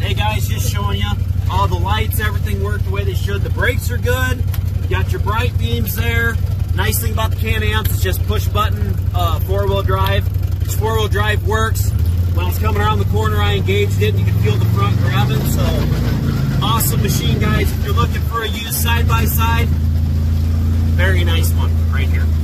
Hey guys, just showing you all the lights, everything worked the way they should. The brakes are good. You got your bright beams there. Nice thing about the Can-Ams is just push button four-wheel drive. This four-wheel drive works. When I was coming around the corner, I engaged it. You can feel the front grabbing. So awesome machine, guys. If you're looking for a used side-by-side, very nice one right here.